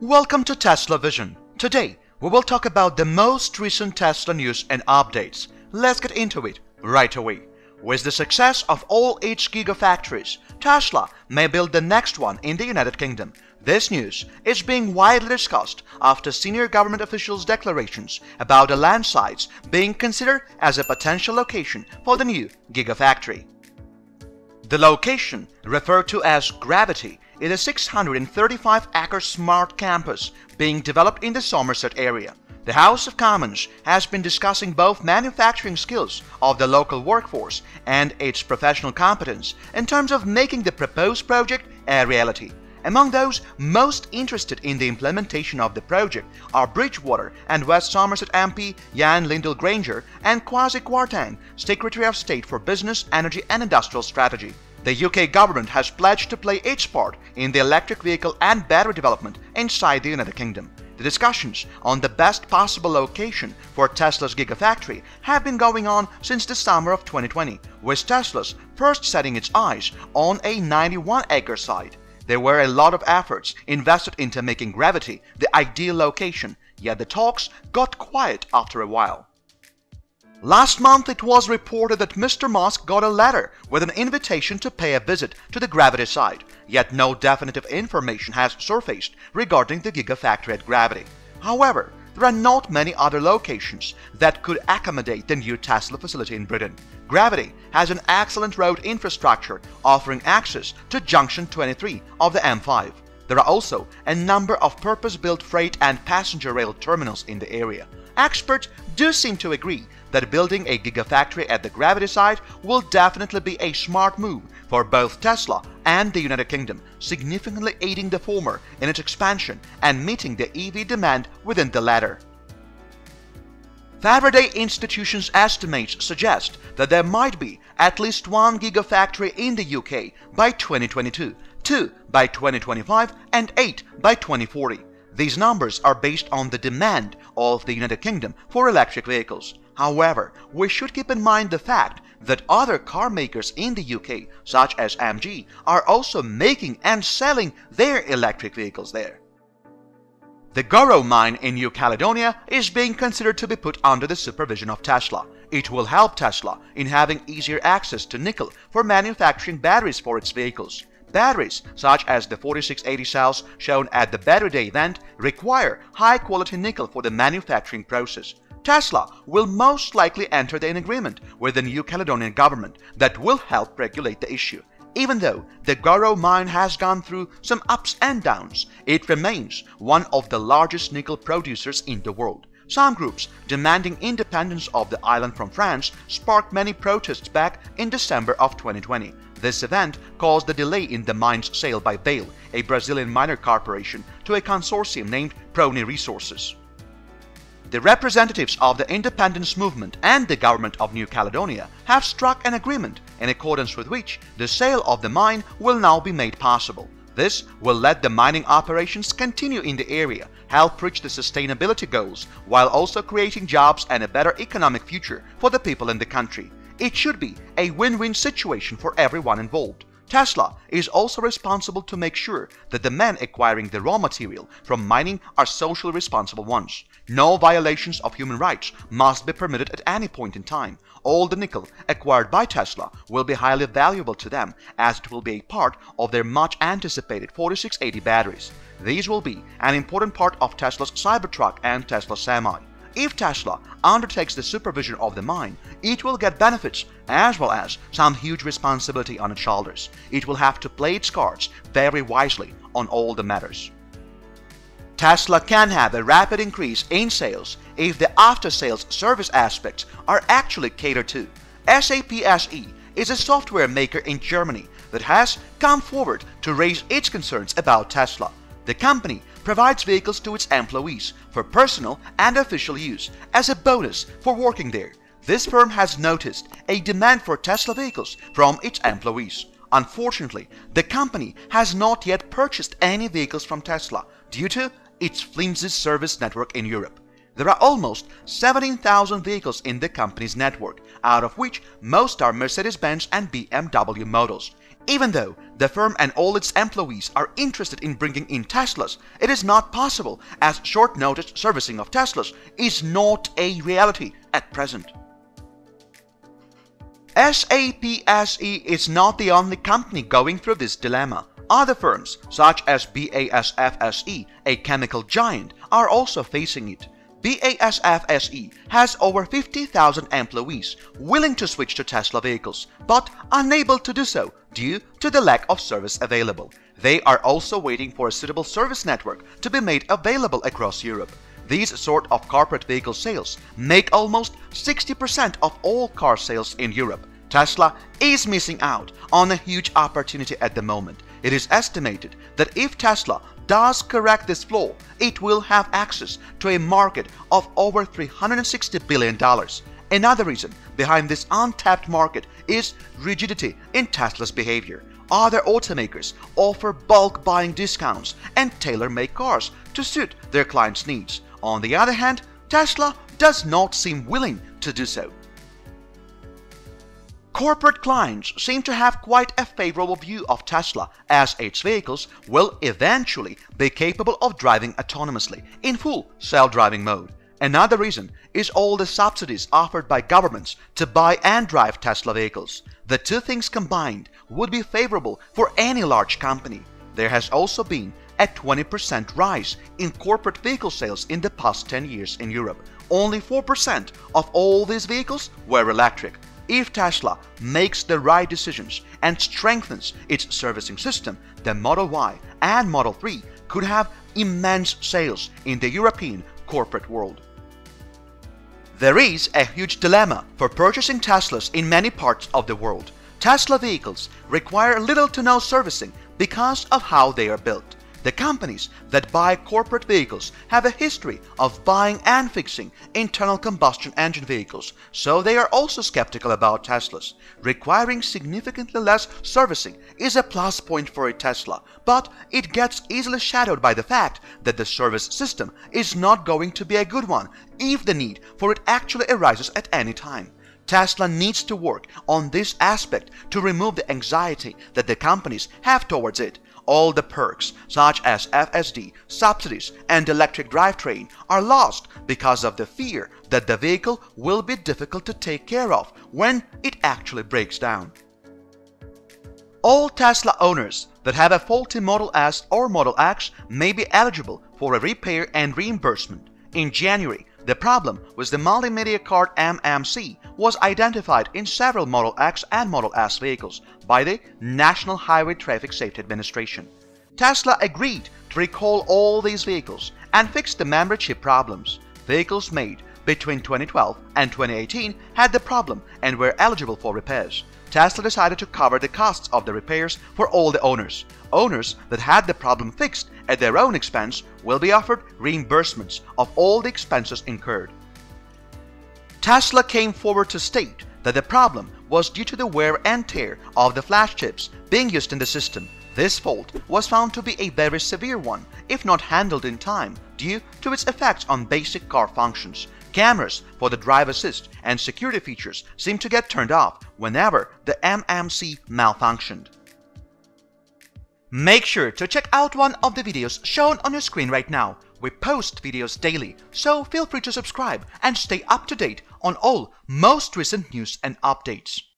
Welcome to Tesla Vision. Today, we will talk about the most recent Tesla news and updates. Let's get into it right away. With the success of all 8 gigafactories, Tesla may build the next one in the United Kingdom. This news is being widely discussed after senior government officials' declarations about the land sites being considered as a potential location for the new gigafactory. The location, referred to as Gravity, is a 635-acre smart campus being developed in the Somerset area. The House of Commons has been discussing both manufacturing skills of the local workforce and its professional competence in terms of making the proposed project a reality. Among those most interested in the implementation of the project are Bridgewater and West Somerset MP Jan Lindell Granger and Kwasi Kwarteng, Secretary of State for Business, Energy and Industrial Strategy. The UK government has pledged to play its part in the electric vehicle and battery development inside the United Kingdom. The discussions on the best possible location for Tesla's Gigafactory have been going on since the summer of 2020, with Tesla's first setting its eyes on a 91-acre site. There were a lot of efforts invested into making Gravity the ideal location, yet the talks got quiet after a while. Last month, it was reported that Mr. Musk got a letter with an invitation to pay a visit to the Gravity site, yet no definitive information has surfaced regarding the Gigafactory at Gravity. However, there are not many other locations that could accommodate the new Tesla facility in Britain. Gravity has an excellent road infrastructure offering access to junction 23 of the M5. There are also a number of purpose-built freight and passenger rail terminals in the area. Experts do seem to agree that building a gigafactory at the Gravity site will definitely be a smart move for both Tesla and the United Kingdom, significantly aiding the former in its expansion and meeting the EV demand within the latter. Faraday Institution's estimates suggest that there might be at least one gigafactory in the UK by 2022, 2 by 2025, and 8 by 2040. These numbers are based on the demand of the United Kingdom for electric vehicles. However, we should keep in mind the fact that other car makers in the UK, such as MG, are also making and selling their electric vehicles there. The Goro mine in New Caledonia is being considered to be put under the supervision of Tesla. It will help Tesla in having easier access to nickel for manufacturing batteries for its vehicles. Batteries, such as the 4680 cells shown at the Battery Day event, require high-quality nickel for the manufacturing process. Tesla will most likely enter an agreement with the New Caledonian government that will help regulate the issue. Even though the Goro mine has gone through some ups and downs, it remains one of the largest nickel producers in the world. Some groups demanding independence of the island from France sparked many protests back in December of 2020. This event caused the delay in the mine's sale by Vale, a Brazilian miner corporation, to a consortium named Prony Resources. The representatives of the independence movement and the government of New Caledonia have struck an agreement in accordance with which the sale of the mine will now be made possible. This will let the mining operations continue in the area, help reach the sustainability goals, while also creating jobs and a better economic future for the people in the country. It should be a win-win situation for everyone involved. Tesla is also responsible to make sure that the men acquiring the raw material from mining are socially responsible ones. No violations of human rights must be permitted at any point in time. All the nickel acquired by Tesla will be highly valuable to them, as it will be a part of their much-anticipated 4680 batteries. These will be an important part of Tesla's Cybertruck and Tesla Semi. If Tesla undertakes the supervision of the mine, it will get benefits as well as some huge responsibility on its shoulders. It will have to play its cards very wisely on all the matters. Tesla can have a rapid increase in sales if the after-sales service aspects are actually catered to. SAPSE is a software maker in Germany that has come forward to raise its concerns about Tesla. The company provides vehicles to its employees for personal and official use as a bonus for working there. This firm has noticed a demand for Tesla vehicles from its employees. Unfortunately, the company has not yet purchased any vehicles from Tesla due to its flimsy service network in Europe. There are almost 17,000 vehicles in the company's network, out of which most are Mercedes-Benz and BMW models. Even though the firm and all its employees are interested in bringing in Teslas, it is not possible as short-notice servicing of Teslas is not a reality at present. SAPSE is not the only company going through this dilemma. Other firms, such as BASF SE, a chemical giant, are also facing it. BASF SE has over 50,000 employees willing to switch to Tesla vehicles, but unable to do so due to the lack of service available. They are also waiting for a suitable service network to be made available across Europe. These sort of corporate vehicle sales make almost 60% of all car sales in Europe. Tesla is missing out on a huge opportunity at the moment. It is estimated that if Tesla does correct this flaw, it will have access to a market of over $360 billion. Another reason behind this untapped market is rigidity in Tesla's behavior. Other automakers offer bulk buying discounts and tailor-make cars to suit their clients' needs. On the other hand, Tesla does not seem willing to do so. Corporate clients seem to have quite a favorable view of Tesla, as its vehicles will eventually be capable of driving autonomously in full self-driving mode. Another reason is all the subsidies offered by governments to buy and drive Tesla vehicles. The two things combined would be favorable for any large company. There has also been a 20% rise in corporate vehicle sales in the past 10 years in Europe. Only 4% of all these vehicles were electric. If Tesla makes the right decisions and strengthens its servicing system, the Model Y and Model 3 could have immense sales in the European corporate world. There is a huge dilemma for purchasing Teslas in many parts of the world. Tesla vehicles require little to no servicing because of how they are built. The companies that buy corporate vehicles have a history of buying and fixing internal combustion engine vehicles, so they are also skeptical about Teslas. Requiring significantly less servicing is a plus point for a Tesla, but it gets easily shadowed by the fact that the service system is not going to be a good one if the need for it actually arises at any time. Tesla needs to work on this aspect to remove the anxiety that the companies have towards it. All the perks, such as FSD, subsidies, and electric drivetrain, are lost because of the fear that the vehicle will be difficult to take care of when it actually breaks down. All Tesla owners that have a faulty Model S or Model X may be eligible for a repair and reimbursement. In January, the problem with the multimedia card MMC was identified in several Model X and Model S vehicles by the National Highway Traffic Safety Administration. Tesla agreed to recall all these vehicles and fix the memory chip problems. Vehicles made between 2012 and 2018 had the problem and were eligible for repairs. Tesla decided to cover the costs of the repairs for all the owners. Owners that had the problem fixed at their own expense will be offered reimbursements of all the expenses incurred. Tesla came forward to state that the problem was due to the wear and tear of the flash chips being used in the system. This fault was found to be a very severe one if not handled in time due to its effects on basic car functions. Cameras for the drive assist and security features seem to get turned off whenever the MMC malfunctioned. Make sure to check out one of the videos shown on your screen right now. We post videos daily, so feel free to subscribe and stay up to date on all most recent news and updates.